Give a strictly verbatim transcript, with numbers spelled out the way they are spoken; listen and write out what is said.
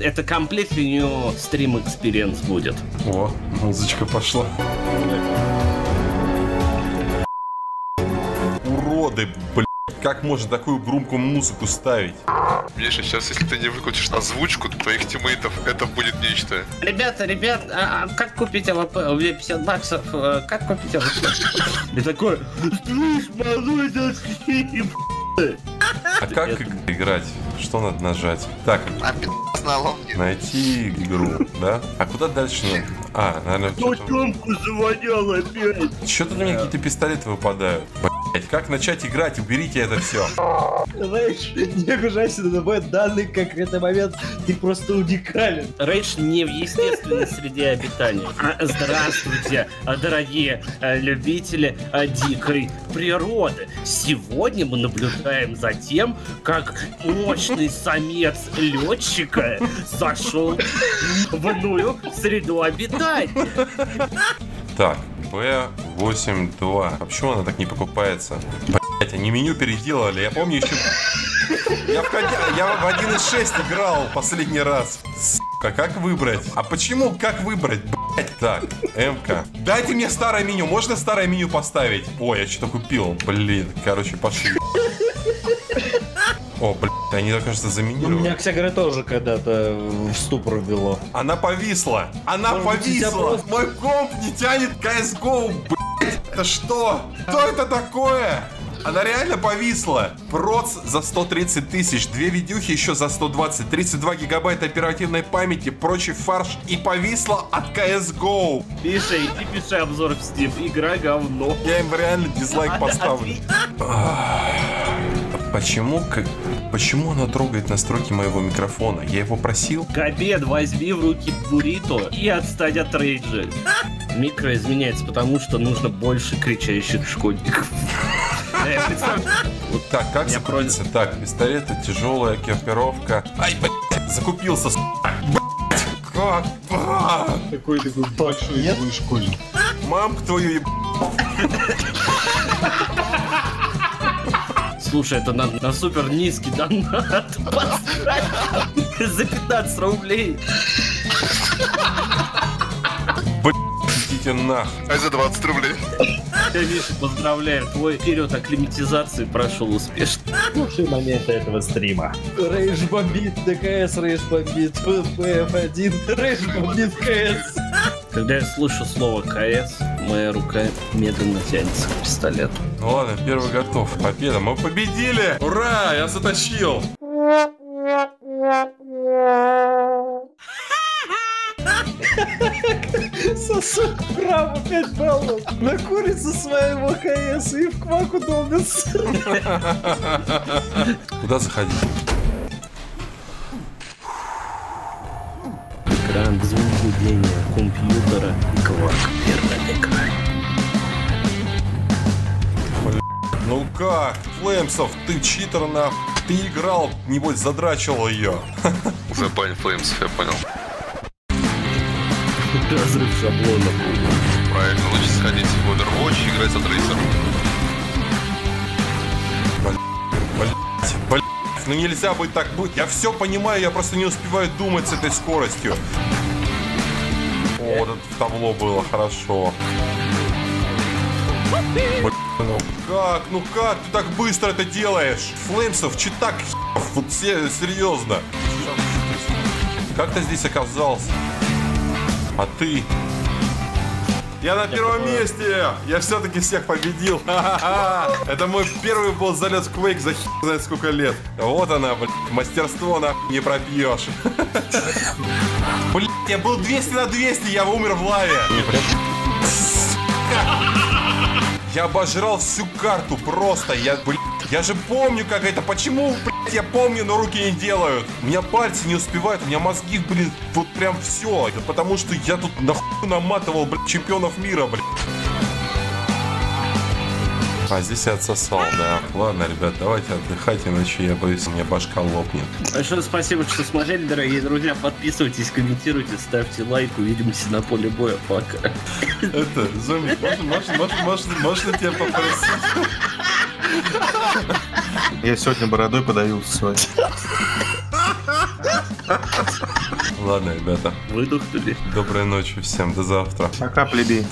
Это completely new stream experience будет. О, музычка пошла. Уроды, блядь. Как можно такую громкую музыку ставить? Миша, сейчас, если ты не выкрутишь озвучку твоих тиммейтов, это будет нечто. Ребята, ребят, а, а как купить АВП? У меня пятьдесят баксов. А, как купить АВП? И такое... А как играть? Что надо нажать? Так, найти игру, да? А куда дальше надо? А, наверное... Тёмку заводил опять! Чё-то у меня какие-то пистолеты выпадают. Как начать играть? Уберите это все. Рейдж, не обижайся на тобой, данный конкретный момент, ты просто уникален. Рейдж не в естественной среде обитания. Здравствуйте, дорогие любители дикой природы. Сегодня мы наблюдаем за тем, как мощный самец летчика зашел в иную среду обитания. Так. Б восемь два. А почему она так не покупается? Блять, они меню переделали. Я помню еще... Я в, я в один и шесть играл последний раз. Сука, как выбрать? А почему как выбрать? Блять, так, МК. Дайте мне старое меню. Можно старое меню поставить? Ой, я что-то купил. Блин, короче, пошли. О, блядь, они, кажется, заменили. У меня, кстати говоря, тоже когда-то в ступор ввело. Она повисла! Она может повисла! Просто... Мой комп не тянет си эс го, блядь! Это что? Что это такое? Она реально повисла. Проц за сто тридцать тысяч, две видюхи еще за сто двадцать, тридцать два гигабайта оперативной памяти, прочий фарш, и повисла от си эс го. Миша, иди пиши обзор в Steam, игра говно. Я им реально дизлайк а, поставлю. Почему, как, почему она трогает настройки моего микрофона? Я его просил. К обеду возьми в руки буррито и отстань от рейджа. Микро изменяется, потому что нужно больше кричащих школьников. Вот так, как закроется? Так, пистолеты, тяжелая экипировка. Ай, блядь, закупился, сука. Блядь, как? Такой такой большой злой школьник. Мамку твою еб... Слушай, это на, на супер низкий донат. За пятнадцать рублей. Блять, идите нах. А за двадцать рублей. Я, Миша, поздравляю. Твой период акклиматизации прошел успешно. Лучшие моменты этого стрима. Рейдж бомбит, ДКС рейдж бомбит, пэ пэ эф один, рейдж бомбит КС. Когда я слышу слово КС, моя рука медленно тянется к пистолету. Ну ладно, первый готов. Победа, мы победили! Ура, я затащил! Сосок право пять баллов. На курицу своего КС и в кваку долбится. Куда заходить? Экран, звук гудения компьютера и квак первый экран. Блядь, ну как? Флеймсов, ты читер на... Ты играл, небось задрачивал ее. Уже понял, Флеймсов, я понял. Разрыв шаблона. Правильно, лучше сходить в Overwatch и играть за трейсером. Блядь, блядь, блядь. Ну нельзя быть так быть. Я все понимаю, я просто не успеваю думать с этой скоростью. О, вот это в табло было хорошо. Блин, ну как, ну как ты так быстро это делаешь? Флеймсов, читак, вот все серьезно. Как ты здесь оказался? А ты? Я на первом месте! Я все-таки всех победил! Это мой первый был залет в Quake за хер знает сколько лет. Вот она, блядь, мастерство нахуй не пропьешь. Блядь, я был двести на двести, я умер в лаве. Я обожрал всю карту просто, я, блядь, я же помню как это, почему, блядь, я помню, но руки не делают. У меня пальцы не успевают, у меня мозги, блин, вот прям все. Это потому что я тут нахуй наматывал, блядь, чемпионов мира, блядь. А здесь я отсосал, да. Ладно, ребят, давайте отдыхать, иначе я боюсь, у меня башка лопнет. Большое спасибо, что смотрели, дорогие друзья. Подписывайтесь, комментируйте, ставьте лайк. Увидимся на поле боя. Пока. Это, Зомби, можно тебя попросить? Я сегодня бородой подавился сегодня. Ладно, ребята. Выдохнули. Доброй ночи всем, до завтра. Пока, плеби.